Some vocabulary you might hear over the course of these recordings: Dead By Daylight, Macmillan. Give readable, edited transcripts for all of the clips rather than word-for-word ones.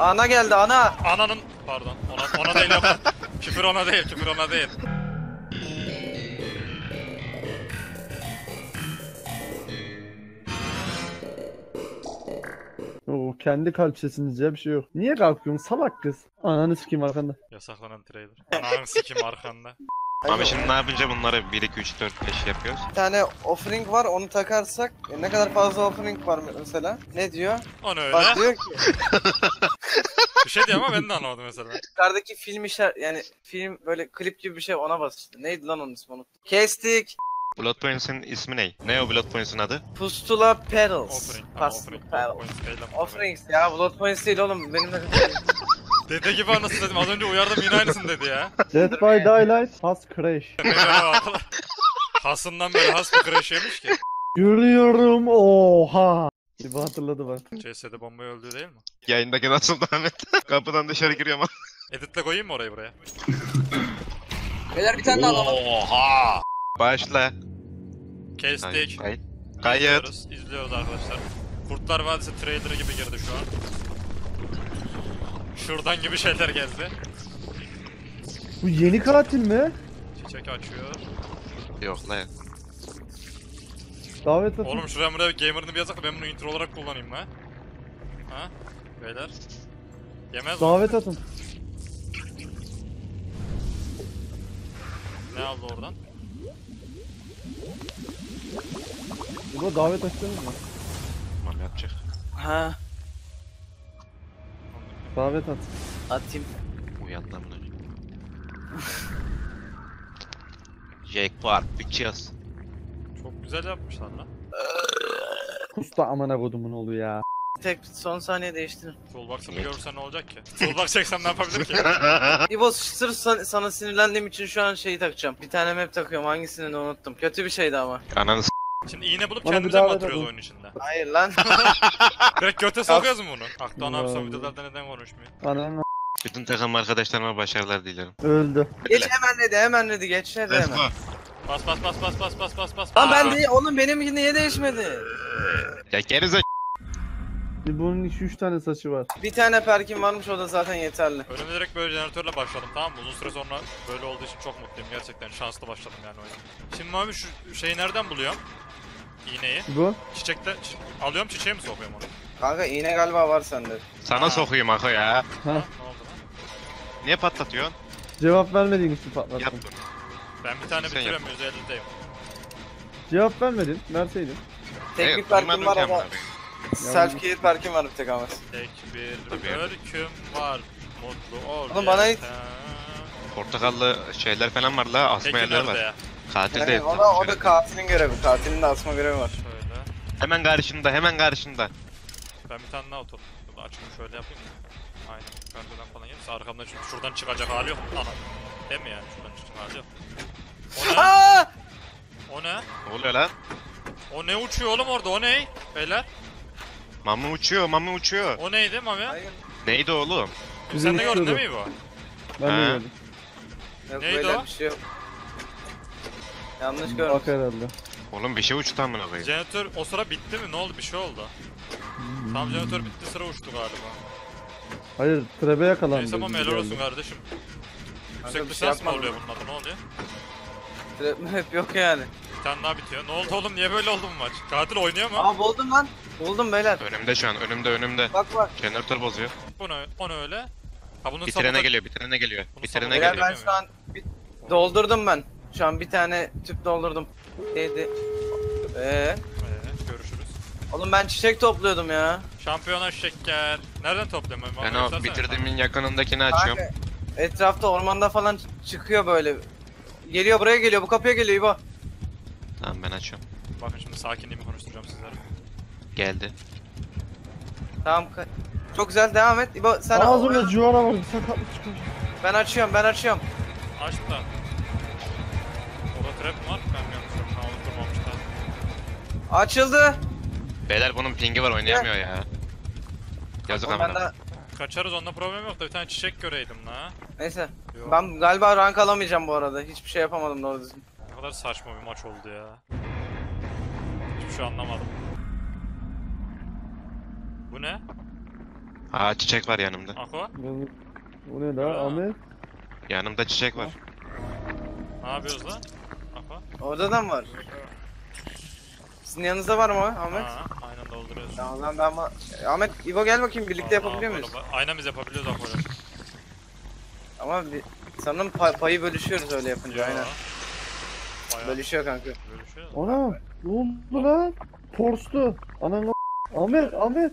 Ana geldi ana. Ananın pardon. Ona değil yok. Küfür ona değil, küfür ona değil. Oo, kendi kalp sesiniz ya bir şey yok. Niye kalkıyorsun salak kız? Ananı sikeyim arkanda. Yasaklanan trailer. Ananı sikeyim arkanda. Abi şimdi ne yapınca bunlara 1, 2, 3, 4, 5 yapıyoruz? Bir tane offering var, onu takarsak ne kadar fazla offering var mesela? Ne diyor? Onu öyle. Bak diyor ki... Bir şey diyor ama ben de anlamadım mesela. Yukarıdaki film işler, yani film böyle klip gibi bir şey ona bas işte. Neydi lan onun ismi? Unuttum. Kestik. Blood Points'in ismi ne? Ne o Blood Points'in adı? Pustula Petals. Offering. Offerings ya, Blood Points değil oğlum. Benimle... Dede gibi anasını dedim, az önce uyardım yine aynısını dedi ya. Dead by Daylight, has crash. Hasından beri has bir crash yemiş ki. Görüyorum oha. Gibi hatırladı bak. CS'de bombayı öldü değil mi? Yayındaki nasıl Ahmet? Kapıdan dışarı giriyorum ama. Editle koyayım mı orayı buraya? Beyler bir tane daha alalım. Oha. Başla. Kestik. Kayıt. İzliyoruz arkadaşlar. Kurtlar Vadisi trailer'ı gibi girdi şu an. Şuradan gibi şeyler geldi. Bu yeni katil mi? Çiçek açıyor. Yok lan. Davet atın. Oğlum şuraya buraya gamer'ını bir yazak da ben bunu intro olarak kullanayım ha. Ha? Beyler. Yemez davet mi? Atın. Ne aldı oradan? Bu davet açtınız mı? Tamam yapacak. Ha. Davet at. Atayım. Uyan lan bunu. Jackpot bitches. Çok güzel yapmışlar lan. Kusta amına kodumun oluyor ya. Tek son saniye değiştirin. Solbox'ımı görürsen ne olacak ki? Solbox çeksem ne yapabilir ki? İbo sırf sana sinirlendiğim için şu an şeyi takacağım. Bir tane map takıyorum, hangisini de unuttum. Kötü bir şeydi ama. Ananı s***. Şimdi iğne bulup kendimize mi atıyoruz oyun içinde? Hayır lan. Direkt göte sokuyoruz mu bunu? Aktan abi son videolarda neden konuşmuyor? Ananı s***. Bütün takım arkadaşlarıma başarılar dilerim. Öldü. Geç hemen dedi, hemen dedi. Geç hadi hemen. Bas. Lan ben de onun benimki niye değişmedi? Ya geriz bunun 2-3 tane saçı var. Bir tane perkin varmış, o da zaten yeterli. Önümde direkt böyle jeneratörle başladım, tamam mı? Uzun süre sonra böyle olduğu için çok mutluyum gerçekten, şanslı başladım yani oyuna. Şimdi abi şu şeyi nereden buluyorum? İğneyi. Bu? Çiçekte alıyorum, çiçeğe mi sokuyorum onu? Kanka iğne galiba var sende. Sana sokuyum Ako ya. Ha. Ne oldu lan? Niye patlatıyorsun? Cevap vermediğin için patlattım. Yaptım. Ben bir tane bitiriyorum, 150'deyim. Cevap vermedin, verseydin. Tek bir perkin var ama. Self-care perkim var bir tek ama. Tek bir perkim var. Mutlu ol. Oğlum bana hiç... Portakallı şeyler falan var la, asma yerleri var. Ya. Katil yani de yaptı. O da katilin görevi, katilin de asma görevi var. Şöyle. Hemen karşında, hemen karşında. Ben bir tane daha otur. Açımı şöyle yapayım mı? Aynen, karşıdan falan gelirse arkamdan çünkü şuradan çıkacak hali yok. Ana. Değil mi yani? Şuradan çıkacak hali yok. O ne? Aa! O ne? Ne oluyor lan? O ne uçuyor oğlum orada, o ne? Beyler? Mami uçuyor, Mami uçuyor. O neydi Mami? Hayır. Neydi oğlum? Sen de gördün değil mi bu? Ben de gördüm. Yok, neydi o? Şey yanlış gördüm. Bak herhalde. Oğlum bir şey uçtu amına koyayım. Jeneratör o sıra bitti mi? Ne oldu? Bir şey oldu. Tam jeneratör bitti, sıra uçtu galiba. Hayır, trebe yakalandı. Neyse ama helal olsun kardeşim. Yüksek lisans mı oluyor bunun adı? Ne oluyor? Trebe hep yok yani. Bir tane daha bitiyor. Ne oldu oğlum? Niye böyle oldu bu maç? Katil oynuyor mu? Aa buldum lan. Buldum beyler. Önümde şu an. Önümde. Bak bak. Jeneratör bozuyor. Onu öyle. Ha bunun bitirene geliyor. Bitirene geliyor. Ben şu an doldurdum ben. Şu an bir tane tüp doldurdum. Neydi? Görüşürüz. Oğlum ben çiçek topluyordum ya. Şampiyona çiçek gel. Nereden topluyorum? Ben o bitirdiğimin yakınındakini açıyorum. Kanka, etrafta ormanda falan çıkıyor böyle. Geliyor buraya geliyor. Bu kapıya geliyor İbo. Tamam ben açıyorum. Bakın şimdi sakinliğimi konuşturacağım sizlere. Geldi. Tamam. Çok güzel devam et. İbo sen al. Ağzımda civara var. Sakatlık çıkıyor. Ben açıyorum. Aç da. Orada trap var. Ben yanlışım. Sağlık durmamışlar. Açıldı. Beyler bunun pingi var, oynayamıyor ya. Yazık amına. Da... Kaçarız, onda problem yok da bir tane çiçek göreydim la. Neyse. Yok. Ben galiba rank alamayacağım bu arada. Hiçbir şey yapamadım doğru düzgün. Saçma bir maç oldu ya. Hiçbir şey anlamadım. Bu ne? Aa çiçek var yanımda. Ako? O ne la Ahmet? Yanımda çiçek var. Ne yapıyoruz lan? Ako? Orada da mı var? Sizin yanınızda var mı Ahmet? Ha, aynen dolduruyoruz. Ya o zaman ben... Ahmet, İbo gel bakayım birlikte Allah, yapabiliyor muyuz? Aynen biz yapabiliyoruz Ako'yla. Ama bir... sanırım payı bölüşüyoruz öyle yapınca ya. Aynen. Bayağı. Bölüşüyor kanka. Bölüşüyor. Ana! Ne oldu lan? Torstu! Anam Ahmet! Ahmet!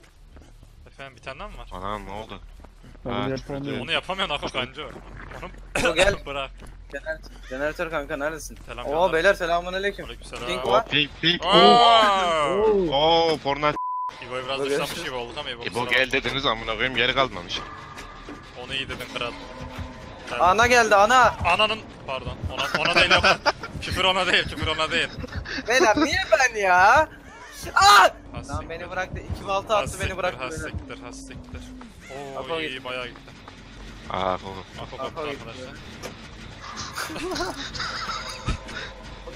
Efendim bir tane daha mı var? Anam ne oldu? Ha, onu yapamıyorsun Ako kanka. Onu gel. Bırak. Jeneratör kanka neredesin? Selam beyler selamünaleyküm. Pink var. Pink. Oo porno. İbo'yu biraz dışlamış gibi olduk ama İbo gel dediniz amına koyayım geri kalmamış. Onu iyi dedim kral. Ana geldi ana. Ananın pardon. Ona değil yok. Küfür ona değil. Beyler niye ben ya? Aa! Lan beni bıraktı. 2 balta attı beni bıraktı. Hastiktir. Oo iyi bayağı gitti. Aa Ako arkadaşlar.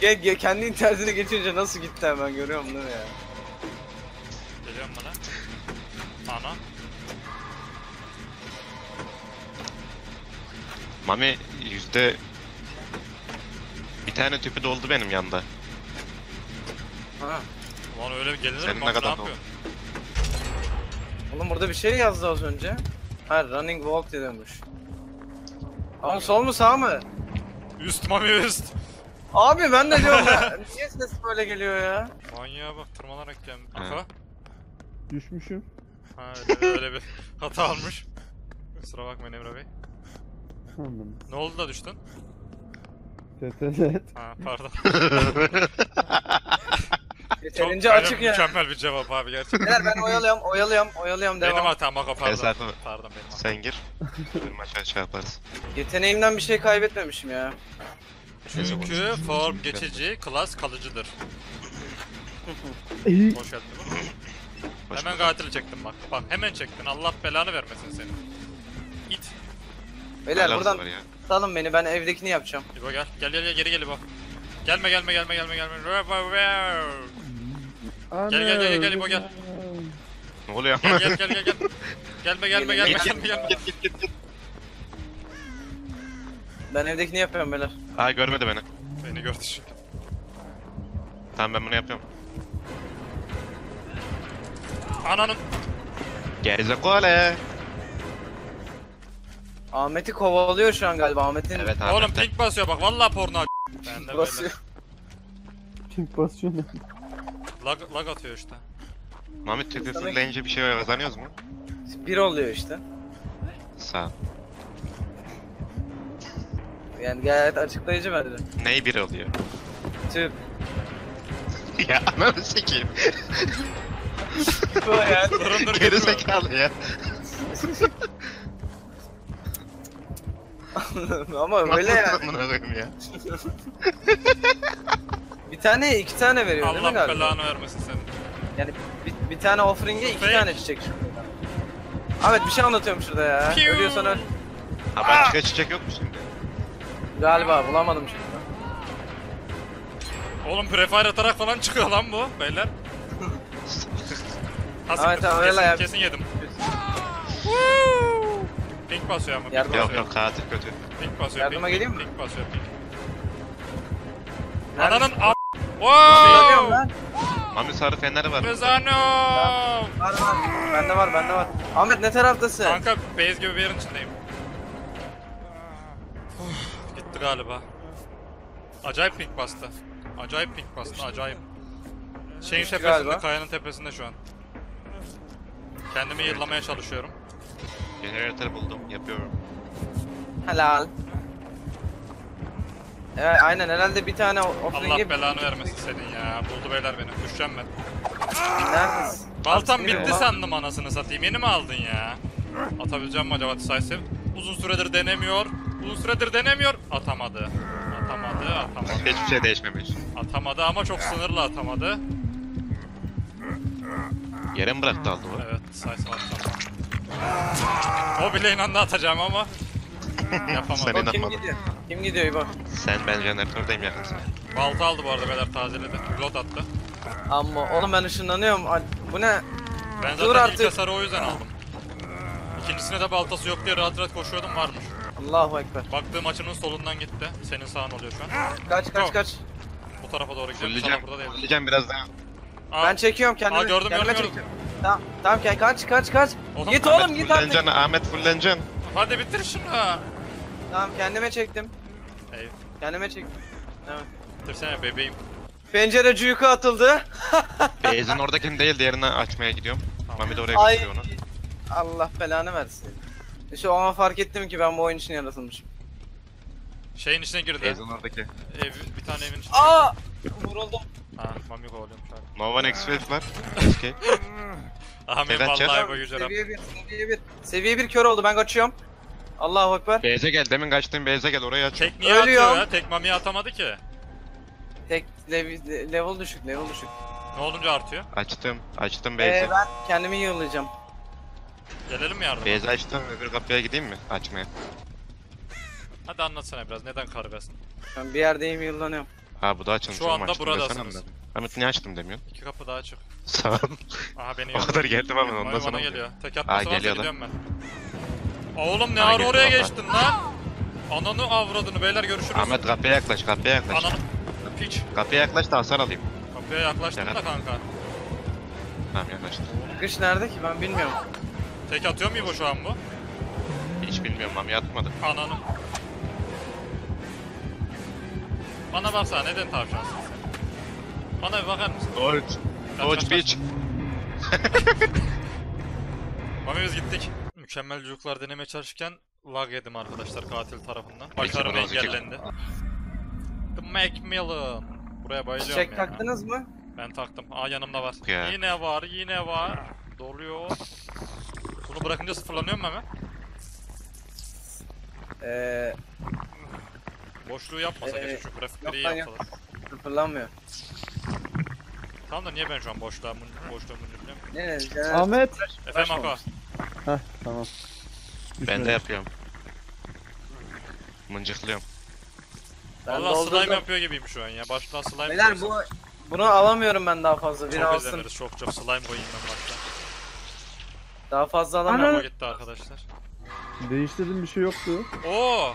Gel kendi internetine geçince nasıl gitti hemen görüyorum değil mi ya? Geliyorum bana. Ana. Mami bir tane tüpü doldu benim yanında. Ha. Ulan öyle gelinir mi? Ne yapıyorsun? Oğlum burada bir şey yazdı az önce. Ha running walk diyormuş. Ama sol mu sağ mı? Üst Mami üst. Abi ben de diyorum ya. Niye ses böyle geliyor ya? Manyağa bak tırmanarak geldim. Aha. Düşmüşüm. Ha öyle bir hata almış. Kusura bakmayın Emre Bey. Anladım. Ne oldu da düştün? Evet. Ha pardon. Yeterince açık ya. Mükemmel bir cevap abi gerçekten. Eğer ben oyalıyorum devam. Benim hatam bak pardon. Pardon benim hatam. Sen gir. Maç aşağı yaparız. Yeteneğimden bir şey kaybetmemişim ya. Çünkü form geçici, klas kalıcıdır. Hoş geldin. Hemen katili çektim bak. Bak hemen çektin. Allah belanı vermesin seni. İt. Beyler buradan salın beni. Ben evdekini yapacağım. İbo gel. Gel geri gel İbo. Gelme. Gel İbo gel. Ne oluyor? Gel. Gelme. Git. Ben evdekini yapıyorum beyler. Aa görmedi beni. Beni gördü şimdi. Tamam ben bunu yapıyorum. Ananın. Gerizekalı. Ahmet'i kovalıyor şu an galiba Ahmet'in. Evet, oğlum pink basıyor bak vallahi porno. Ben de basıyor. Pink basıyor ne? Lag atıyor işte. Mami tekrar fırlayınca bir şey kazanıyoruz mu? Bir oluyor işte. Sağ ol. Yani gayet açıklayıcı verdi. Ney bir oluyor? Tüp. Ya ananı sikeyim. Bu yani. Geri zekalı ya. Ama öyle yani. Ya. Bir tane, 2 tane veriyor değil mi galiba? Allah belanı vermesin senin. Yani bir tane offering'e 2 tane çiçek şurada. Ahmet bir şey anlatıyorum şurada ya. Piu. Ölüyorsan öl. Ha başka çiçek yok mu şimdi? Galiba bulamadım şimdi. Oğlum prefire atarak falan çıkıyor lan bu beyler. Ahmet abi öyle ya. Kesin yedim. Pink basıyor ama. Yok katil kötü. Pink basıyor. Yardıma geleyim mi? Pink basıyor. Ananın a**. Wow. Mami sarı feneri var. Rezano. Var. Bende var. Ahmet ne taraftasın? Kanka base gibi bir yerin içindeyim. Gitti galiba. Acayip pink bastı. Acayip. Şeyin tepesinde, kayanın tepesinde şu an. Kendimi yıllamaya çalışıyorum. Generator buldum, yapıyorum. Helal. Evet, aynen herhalde bir tane Allah belanı vermesin senin ya. Buldu beyler beni, düşeceğim ben. Neredesin? Baltam bitti sandım anasını satayım, yeni mi aldın ya? Atabileceğim mi acaba decisive? Uzun süredir denemiyor. Atamadı. Hiçbir şey değişmemiş. Atamadı ama çok sınırlı atamadı. Yere mi bıraktı aldı bu? Evet, decisive atacağım. O bile inandı atacağım ama yapamadım. Kim gidiyor İbo? Sen ben jeneratördeyim yakınsın. Balta aldı bu arada beyler tazeledi. Reload attı. Ama oğlum ben ışınlanıyorum. Bu ne? Ben zaten ilk hasarı o yüzden aldım. İkisine de baltası yok diye rahat rahat koşuyordum, varmış. Allahu ekber. Baktığım açının solundan gitti. Senin sağın oluyor şu an. Kaç. Bu tarafa doğru gidelim. Sana burada değil. Öleceğim biraz daha. Aa, ben çekiyorum kendimi. Aa, gördüm. Tamam gel, kaç. Oğlum, git Ahmet, oğlum git artık. Ahmet fulleneceksin. Hadi bitir şunu. Tamam kendime çektim. Eyv. Kendime çektim. Evet. Bitirsene bebeğim. Pencere cüyuka atıldı. Beyzin oradakini değil, diğerini açmaya gidiyorum. Tamam. Mami de oraya götürüyor onu. Allah belanı versin. İşte o an fark ettim ki ben bu oyun için yaratılmışım. Şeyin içine girdi. Beyzin oradaki. Ev, bir tane evin içine. Aa! Vuruldum. Ha, Mami kovalıyormuş abi. No one expert var. Okay. Ahmet vallahi bu yüzden. Seviye 1 kör oldu, ben kaçıyorum. Allahu ekber. Beyze gel, demin kaçtığım Beyze gel, oraya aç. Tek niye atıyor ya? Tek Mami'yi atamadı ki. Tek level düşük. Ne olunca artıyor? Açtım Beyze. Ben kendimi yollayacağım. Gelelim mi yardıma? Beyze açtım, öbür kapıya gideyim mi? Açmaya. Hadi anlatsana biraz, neden karabestin? Ben bir yerdeyim, yıllanıyorum. Ha bu da açılmış. Şu anda buradasınız. Ahmet niye açtım demiyorsun? 2 kapı daha açık. Sağ ol. Aha beni yolladı. O kadar geldim ama ondan sonra geliyor. Tek atması varsa gidiyorum ben. Oğlum ne ara oraya geçtin lan? Ananı avradını, beyler görüşürüz. Ahmet kapıya yaklaş. Ananı piç. Kapıya yaklaş da hasar alayım. Kapıya yaklaştın da kanka. Tamam yaklaştım. Kış nerede ki ben bilmiyorum. Tek atıyor mu bu şu an bu? Hiç bilmiyorum lan, yatmadı. Ananı. Bana baksana, neden tavşansın sen? Bana bir bakar mısın? Doğuç piç. Mami biz gittik. Mükemmel çocuklar deneme çalışırken lag yedim arkadaşlar katil tarafından. Başarım engellendi. The Macmillan. Buraya bayılıyorum ya. Çek taktınız mı? Ben taktım. Aa yanımda var. Okay. Yine var. Doluyor. Bunu bırakınca sıfırlanıyor mu hemen? Boşluğu yapmasa keşke, şu grafikleri iyi yapsalar. Sıfırlanmıyor. Tamam da niye ben şu an boşluğumun biliyorum. Ne? Ahmet! Efendim Ako. Heh tamam. Ben de yapıyorum. Mıncıklıyorum. Valla slime yapıyor gibiyim şu an ya. Baştan slime. Beyler bunu alamıyorum ben daha fazla. Biri alsın. Çok ezeniriz, çok slime koyayım ben baştan. Daha fazla alamıyorum. Gitti arkadaşlar. Değiştirdim, bir şey yoktu. Oo.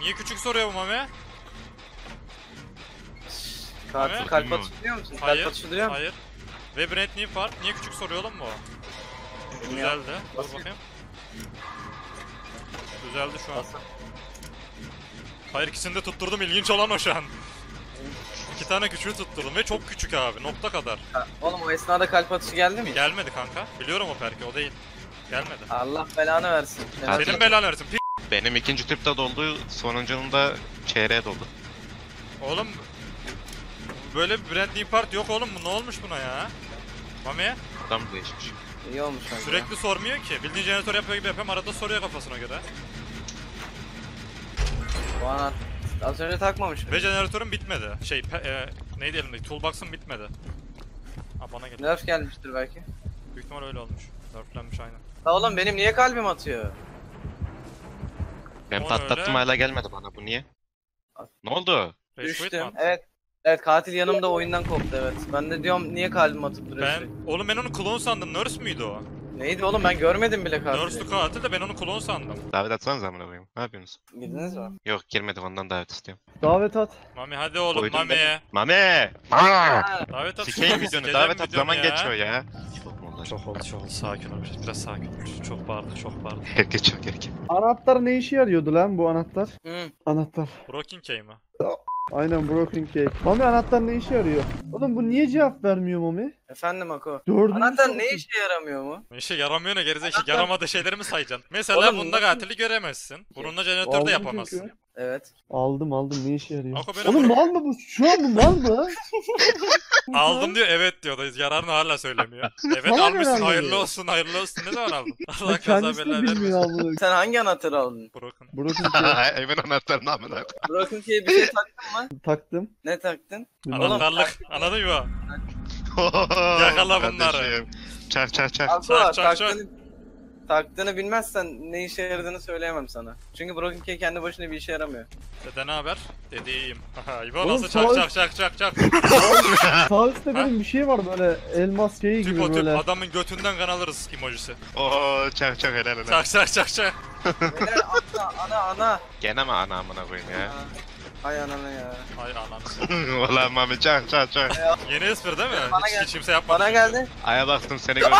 Niye küçük soruyor bu Mami? Kalp atışı biliyor musun? Hayır. Ve Brent niye fark? Niye küçük soruyor oğlum bu? Düzeldi. Dur bakayım. Düzeldi şu an. Hayır ikisini de tutturdum, ilginç olan o şu an. 2 tane küçüğü tutturdum ve çok küçük abi, nokta kadar. Oğlum o esnada kalp atışı geldi mi? Gelmedi kanka. Biliyorum o perki, o değil. Gelmedi. Allah belanı versin. Senin belanı versin. Benim ikinci tüpte doldu, sonuncunun da çeyreğe doldu. Oğlum böyle bir brand new part yok oğlum, ne olmuş buna ya? Mami? Adam değişmiş. İyi olmuş bence. Sürekli ya. Sormuyor ki, bildiğin jeneratör yapıyor gibi yapıyorum, arada soruyor kafasına göre. Bana az önce takmamış. Ve jeneratörüm bitmedi, neydi elimdeki, toolbox'ım bitmedi. Aa bana geldi. Nerf gelmiştir belki. Büyük ihtimal öyle olmuş, nerflenmiş aynen. La oğlum benim niye kalbim atıyor? Ben patlattım hala gelmedi bana, bu niye? Ne oldu? Düştüm, evet katil yanımda oyundan koptu, evet. Ben de diyorum niye kalbim atıp duruyor? Oğlum ben onu klon sandım, nurse müydü o? Neydi oğlum, ben görmedim bile katili. Nurse'lu katil de ben onu klon sandım. Davet atsanız amına koyayım, ne yapıyorsunuz? Girdiniz mi? Yok girmedim, ondan davet istiyorum. Davet at. Mami hadi oğlum. Koydum Mami. Mami! Davet at. Sikeyim videonu, davet at, zaman geçiyor ya. Çok oldu. Sakin ol biraz, sakin ol. Çok bağırdı. Erkek. Anahtar ne işe yarıyordu lan bu anahtar? Anahtar. Broken key mi? Aynen broken key. Mami anahtar ne işe yarıyor? Oğlum bu niye cevap vermiyor Mami? Efendim Ako. Anahtar ne işe yaramıyor mu? İşe yaramıyor ne gerizekalı? Yaramadığı şeyleri mi sayacaksın? Mesela oğlum, bunda katili göremezsin. Bununla jeneratör de yapamazsın. Çünkü. Evet. Aldım ne işe yarıyor? Oğlum mal mı bu? Şu an bu mal mı? Aldım diyor, evet diyor da yararını hala söylemiyor. Evet almışsın, hayırlı olsun ne zaman aldın? Allah kaza bela vermesin. Sen hangi anahtarı aldın? Broken key. Evin anahtarını amına koyayım. Broken key'e bir şey taktın mı? Taktım. Ne taktın? Anahtarlık. Anladın mı? Yakala bunları. Çak. Taktığını bilmezsen ne işe yaradığını söyleyemem sana. Çünkü Broken Key kendi başına bir işe yaramıyor. Dede ne haber? Dedeyim. İbo nasıl çak. Sağ üstte benim bir şey var böyle elmas şeyi gibi böyle. Tüp adamın götünden kan alırız emojisi. Ooo çak helal. Çak. Helal ana. Gene mi ana amına koyayım ya? Ay ananı ya. Ay ananı. Valla Mami çak. Yeni espri değil mi? Hiç kimse yapmadı. Bana geldi. Aya baktım seni gördüm.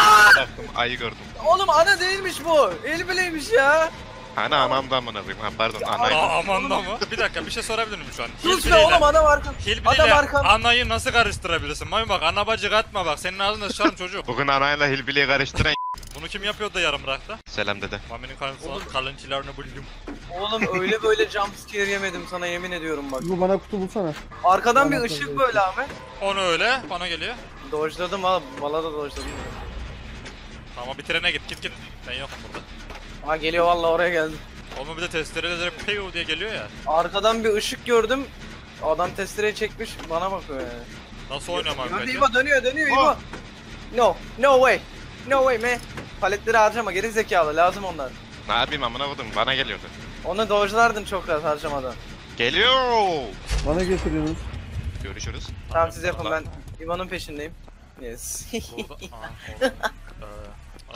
Ayı gördüm. Oğlum ana değilmiş bu. El bileymiş ya. Ana anamdan mı nazıyım? Pardon anaydı. Amandan mı? Bir dakika bir şey sorabilir miyim şu an? Sus be oğlum adam arkam. Hilbiliyle anayı nasıl karıştırabilirsin? Mami bak ana bacı katma bak. Senin ağzına sıçarım çocuk. Bugün anayla hilbiliyi karıştıran bunu kim yapıyordu da yarım bıraktı? Selam dede. Mami'nin kalıntılarını buldum. Oğlum öyle böyle jumpscare yemedim sana yemin ediyorum bak. Bu bana kutu bulsana. Arkadan bir ışık böyle Ahmet. Onu öyle bana geliyor. Dojladım abi. Valla da dojladım. Tamam bir trene git. Ben yokum burada. Ha geliyor valla oraya geldi. Oğlum bir de testereyle direkt peyo diye geliyor ya. Arkadan bir ışık gördüm. Adam testereyi çekmiş bana bakıyor yani. Nasıl oynamak bence? İbo dönüyor İbo. Oh. No way man. Paletleri harcama geri zekalı lazım onlar. Ne yapayım amına koydum bana geliyordu. Onu dojlardın çok rahat harcamadan. Geliyor. Bana getiriyorsunuz. Görüşürüz. Tamam siz yapın ben İbo'nun peşindeyim. Yes.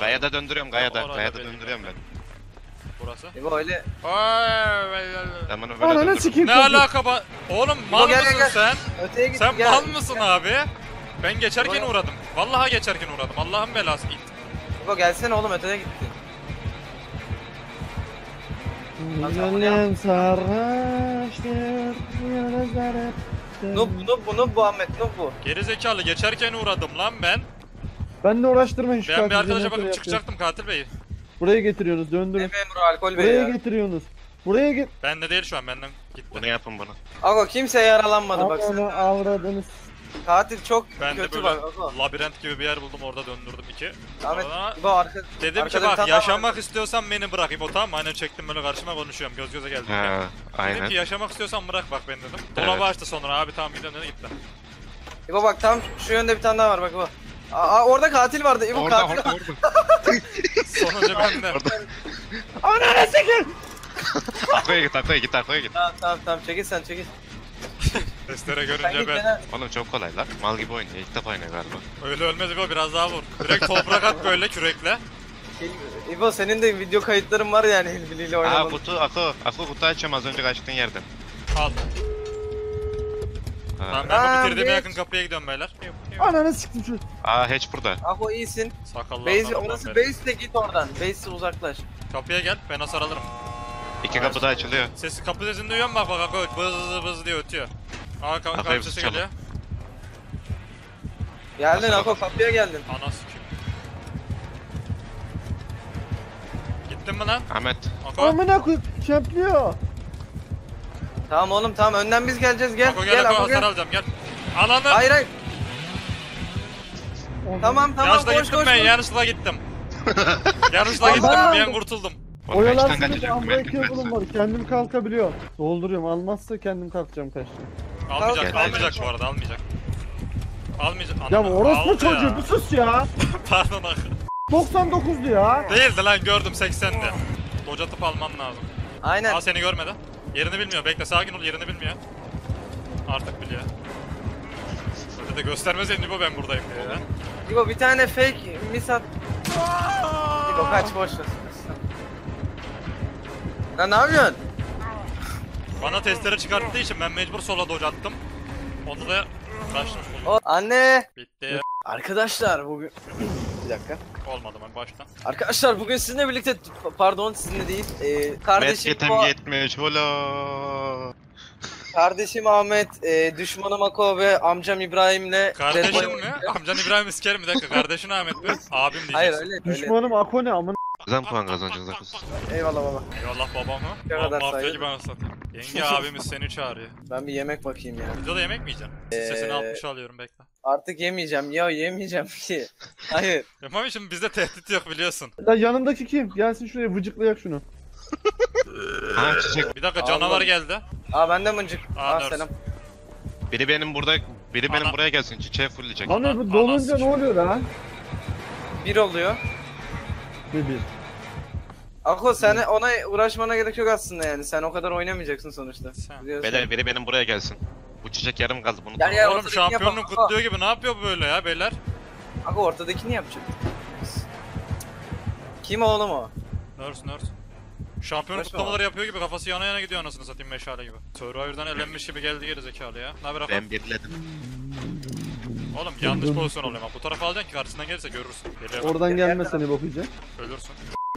Gayada döndürüyorum gayada döndürüyorum ben. Burası? İbo öyle. Ne alaka ba... Oğlum mal mısın sen? Sen mal mısın abi? Ben geçerken uğradım. Vallahi geçerken uğradım. Allah'ın belası git. İbo gelsene oğlum öteye gitti. Gönlüm sarraştır. Noob bu Ahmet noob bu. Gerizekalı geçerken uğradım lan ben. Ben de uğraştırmayın şu katil. Ben bir arkadaşa bakıp çıkacaktım katil beyi. Buraya getiriyorsunuz döndürün. Memur alkol beyi. Buraya getiriyorsunuz. Buraya git. Ben de değil şu an benden git. Bunu yapın bana. Aga kimse yaralanmadı bak sen. Onu avradınız. Katil çok ben kötü bak. Labirent gibi bir yer buldum orada döndürdüm iki. Ahmet bu arka. Dedim ki bak yaşamak istiyorsan beni bırak İbo tamam aynen çektim böyle karşıma konuşuyorum göz göze geldik. Ha, aynen. Dedim ki yaşamak istiyorsan bırak bak beni dedim. Dolabı açtı sonra abi tamam gidelim dedi gitti. İbo bak tam şu yönde bir tane daha var bak İbo. Aa orada katil vardı. İbo katil. Orada. Sonucu bende. Ananı sikeyim. Takoya git. Tamam çekil sen. Testere görünce ben. Oğlum çok kolay lan. Mal gibi oynuyor. İlk defa oynuyor galiba. Öyle ölmez İbo biraz daha vur. Direkt toprak at böyle kürekle. İbo senin de video kayıtların var yani hilbiliyle oynamanın. Aa kutu Ako kutu açacağım az önce kaçtığın yerden. Al. Tamam ben bu bitirdiğime yakın kapıya gidiyorum beyler. Ananı siktim şu. Aa hiç burada. Ako iyisin. Base orası base'le git oradan. Base'le uzaklaş. Kapıya gel ben hasar alırım. İki kapı da açılıyor. Sesi kapı sesini duyuyor mu bak Ako bız diye ötüyor. Aa kapı sesi geliyor. Geldin Ako kapıya geldin. Ana sikim. Gittin mi lan? Ahmet. Amına koyup çöplüyor. Tamam oğlum tamam önden biz geleceğiz gel. Ako gel Ako hasar alacağım gel. Alanı. Hayır. Tamam koş koş koş. Yanlışla gittim ben kurtuldum. Oyalarsınız Ahmet'e bulunmadı kendim kalkabiliyor. Dolduruyorum almazsa kendim kalkacağım kaçtım. Almayacak bu arada almayacak. Ya orospu çocuğu bu sus ya. Pardon Ako. 99'du ya. Değildi lan gördüm 80'di. Doca tıp almam lazım. Aynen. Aa seni görmedi. Yerini bilmiyor bekle sakin ol yerini bilmiyor. Artık biliyor. Dede göstermez elini İbo ben buradayım diye. İbo bir tane fake misat. İbo kaç boşver. Lan ne yapıyorsun? Bana testere çıkarttığı için ben mecbur sola dodge attım. Onda da kaçmış buldum. Anne! Bitti. Arkadaşlar bugün... Bir dakika. Olmadı ben baştan. Arkadaşlar bugün sizinle birlikte... Pardon sizinle değil. Kardeşim... Mesketim yetmiş. Hola. Kardeşim Ahmet, düşmanım Ako ve amcam İbrahim'le... Kardeşim mi? Amcan İbrahim iskerim bir dakika. Kardeşin Ahmet mi? Abim diyeceksin. Hayır öyle. Düşmanım Ako ne amın... Güzel puan kazanacağız Akos. Eyvallah baba. Eyvallah babam ha. Mafya gibi anasını satayım. Yenge abimiz seni çağırıyor. Ben bir yemek bakayım ya. Videoda yemek mi yiyeceğim? Sesini 60 alıyorum bekle. Artık yemeyeceğim ya yemeyeceğim ki. Hayır. Yapamam şimdi bizde tehdit yok biliyorsun. Ya yanımdaki kim? Gelsin şuraya vıcıklayak şunu. Ha çiçek. Bir dakika canavar geldi. Aa bende mıncık. Aa selam. Biri benim buraya gelsin çiçeği fulleyecek. Lan bu dolunca ne oluyor lan? Bir oluyor. Bir. Ako seni ona uğraşmana gerek yok aslında yani. Sen o kadar oynamayacaksın sonuçta. Beyler biri benim buraya gelsin. Bu çiçek yarım kaldı bunu. Yani oğlum şampiyonluğu kutluyor gibi ne yapıyor böyle ya beyler? Ako ortadakini yapacak. Kim oğlum o? Nurse Nurse. Şampiyonluk kutlamaları yapıyor gibi kafası yana yana gidiyor anasını satayım meşale gibi. Survivor'dan elenmiş gibi geldi geri zekalı ya. Naber Afa? Ben birledim. Oğlum yanlış pozisyon oluyor ama bu tarafa alacaksın ki karşısından gelirse görürsün. Geliyor. Oradan gelmezse ne bakacak? Ölürsün.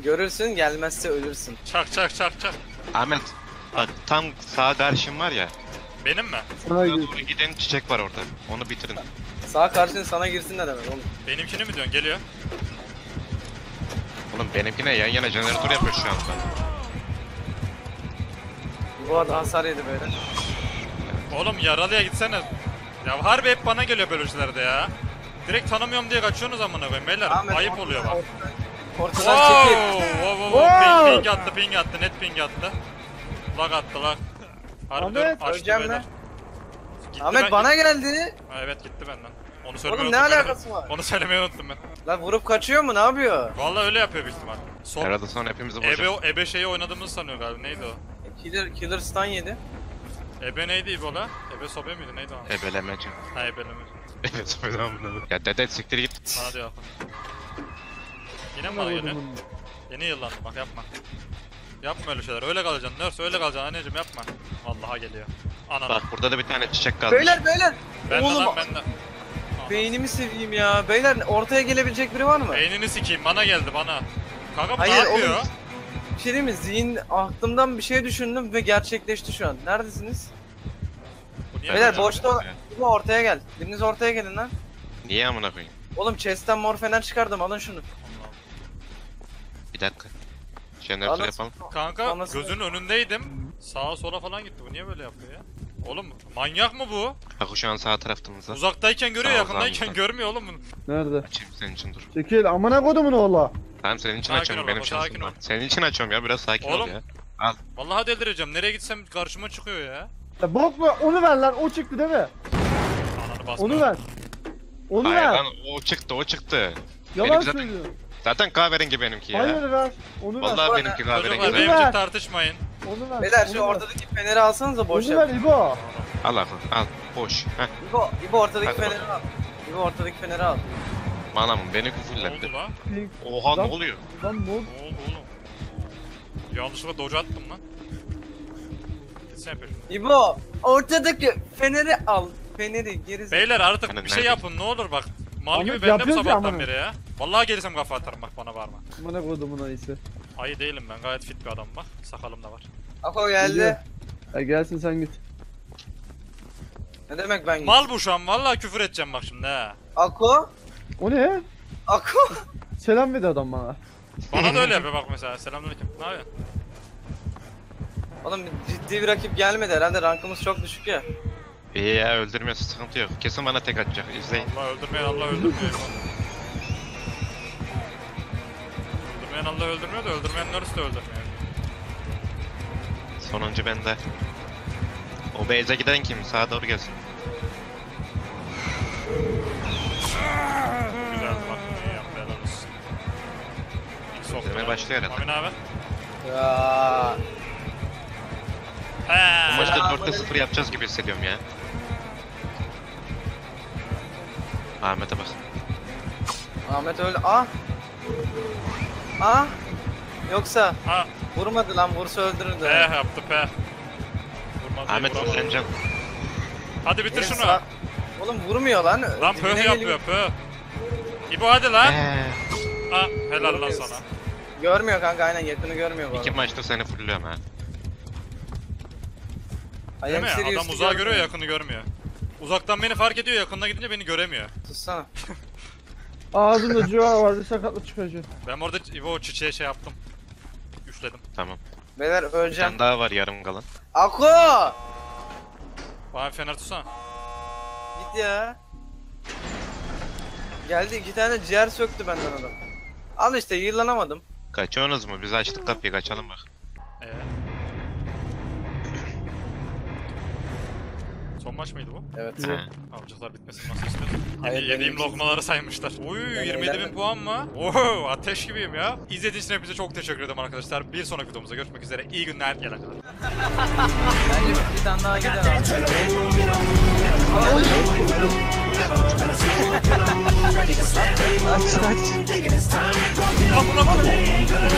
Görürsün gelmezse ölürsün. Çak çak çak çak. Ahmet bak tam sağ karşım var ya. Benim mi? Sana giden çiçek var orada. Onu bitirin. Sağ karşın sana girsin ne demek oğlum? Benimkini mi diyorsun? Geliyor. Oğlum benimkine yan yana jeneratör yapıyor şu anda. Bu arada hasar yedi böyle. Oğlum yaralıya gitsene. Ya harbi hep bana geliyor bölücülerde ya. Direkt tanımıyorum diye kaçıyorsunuz amına koyayım beyler. Ahmet, ayıp oluyor bak. Ortadan çekil. Wow. Ping attı, net ping attı. Lag attı lag. Harbi dönüp açtı beyler. Ahmet bana geldi. Evet gitti benden. Onu söylemeyi unuttum. Oğlum ne alakası var? Onu söylemeyi unuttum ben. Lan vurup kaçıyor mu? Ne yapıyor? Vallahi öyle yapıyor büyük ihtimal. Herhalde sonra hepimizi bulacak. Ebe şeyi oynadığımızı sanıyor galiba. Neydi o? Killer stun yedi. Ebe neydi İbola? Ebe sobe miydi? Neydi o? Ebelemeci. Ha ebelemeci. Ebe sobe lan bunu. Ya dede siktir git. Hadi yapalım. Yine mi bana geliyor? Yeni yıllandı bak yapma. Yapma öyle şeyler. Öyle kalacaksın Nurse, öyle kalacaksın anneciğim yapma. Vallahi geliyor. Anam. Bak burada da bir tane çiçek kaldı. Beyler. Ben oğlum. Ben de. Beynimi seveyim ya. Beyler ortaya gelebilecek biri var mı? Beynini sikeyim. Bana geldi bana. Kanka hayır, ne yapıyor? Oğlum, bir şey değil mi? Zihin aklımdan bir şey düşündüm ve gerçekleşti şu an. Neredesiniz? Beyler boşta ortaya gel. Biriniz ortaya gelin lan. Niye amına koyayım? Oğlum chest'ten mor fener çıkardım. Alın şunu. Bir dakika. Jeneratör yapalım. Kanka anlasın gözünün önündeydim. Sağa sola falan gitti. Bu niye böyle yapıyor ya? Oğlum manyak mı bu? Bak şu an sağ tarafımızda. Uzaktayken görüyor, sağ yakındayken görmüyor oğlum bunu. Nerede? Açayım senin için dur. Çekil amına kodumun oğlu. Tamam senin için sakin açıyorum benim şansım var. Senin için açıyorum ya biraz sakin oğlum, ol ya. Al. Vallahi delireceğim. Nereye gitsem karşıma çıkıyor ya. Ya bok mu? Onu ver lan. O çıktı değil mi? Onu ver. Onu hayır, ver. Lan, o çıktı. Yalan söylüyor. Zaten kahverengi benimki ya. Hayır ver. Onu vallahi ver. Vallahi benimki kahverengi. Onu ver. Tartışmayın. Onu ver. Beyler şu ortadaki feneri alsanıza boş ver. Onu ver İbo. Al abi, al. Boş. Heh. İbo ortadaki hadi feneri bakalım. Al. İbo ortadaki feneri al. Manamım beni küfürletti. Oha lan, ne oluyor? Lan ne oldu? Ne oldu oğlum? Yanlışlıkla doge attım lan. Gitsene peşim. İbo ortadaki feneri al. Feneri geri. Beyler artık feneri bir şey yapın nerede? Ne olur bak. Mal gibi bendim sabahtan beri ya. Vallahi gelirsem kafa atarım bak bana varma. Bana kodumun ayısı. Ayı değilim ben gayet fit bir adamım bak. Sakalım da var. Ako geldi. Gelsin sen git. Ne demek ben git? Mal bu şu an vallahi küfür edeceğim bak şimdi he. Ako? O ne? Ako? Selam verdi adam bana. Bana da öyle yapıyor bak mesela. Selamünaleyküm. Ne yapıyorsun? Oğlum ciddi bir rakip gelmedi herhalde rankımız çok düşük ya. İyi ya öldürmüyorsa sıkıntı yok. Kesin bana tek atacak izleyin. Allah öldürmeyin. Öldürmeyen Allah öldürmüyor da öldürmeyen Nurse de öldürmüyor. Sonuncu bende. O base'e giden kim? Sağa doğru gelsin. Güzeldi bak bunu yaptı helal olsun. İlk soktuğuna başlıyor herhalde. Amin abi. Yaaaa. Bu maçta 4-0 yapacağız gibi hissediyorum ya. Ahmet'e bak. Ahmet öldü. Aa. Yoksa. Ha. Vurmadı lan, vursa öldürürdü. Yaptı pe. Vurmadı. Ahmet öldürecek. Hadi bitir şunu. Oğlum vurmuyor lan. Lan pöh yapıyor pöh. İbo hadi lan. Ha helal lan sana. Görmüyor kanka aynen yakını görmüyor bu. İki maçta seni fulluyorum ha. Adam uzağı görüyor yakını görmüyor. Uzaktan beni fark ediyor yakında gidince beni göremiyor. Tutsana. Ağzımda cüva vardı sakatlı çıkacak. Ben orada o çiçeğe şey yaptım. Üfledim. Tamam. Beyler öleceğim. Bir tane daha var yarım kalan. Ako! Bana fener tutsana. Git ya. Geldi iki tane ciğer söktü benden adam. Al işte yıllanamadım. Kaçıyorsunuz mu? Biz açtık kapıyı kaçalım bak. Son maç mıydı bu? Evet. Avcılar bitmesin nasıl istedim. Yediğim lokmaları saymışlar. Oy 27.000 puan mı? Oo, ateş gibiyim ya. İzlediğiniz için hepinize çok teşekkür ederim arkadaşlar. Bir sonraki videomuzda görüşmek üzere. İyi günler. Gel arkadaşlar. Bence bir tane daha gidelim. Aç aç.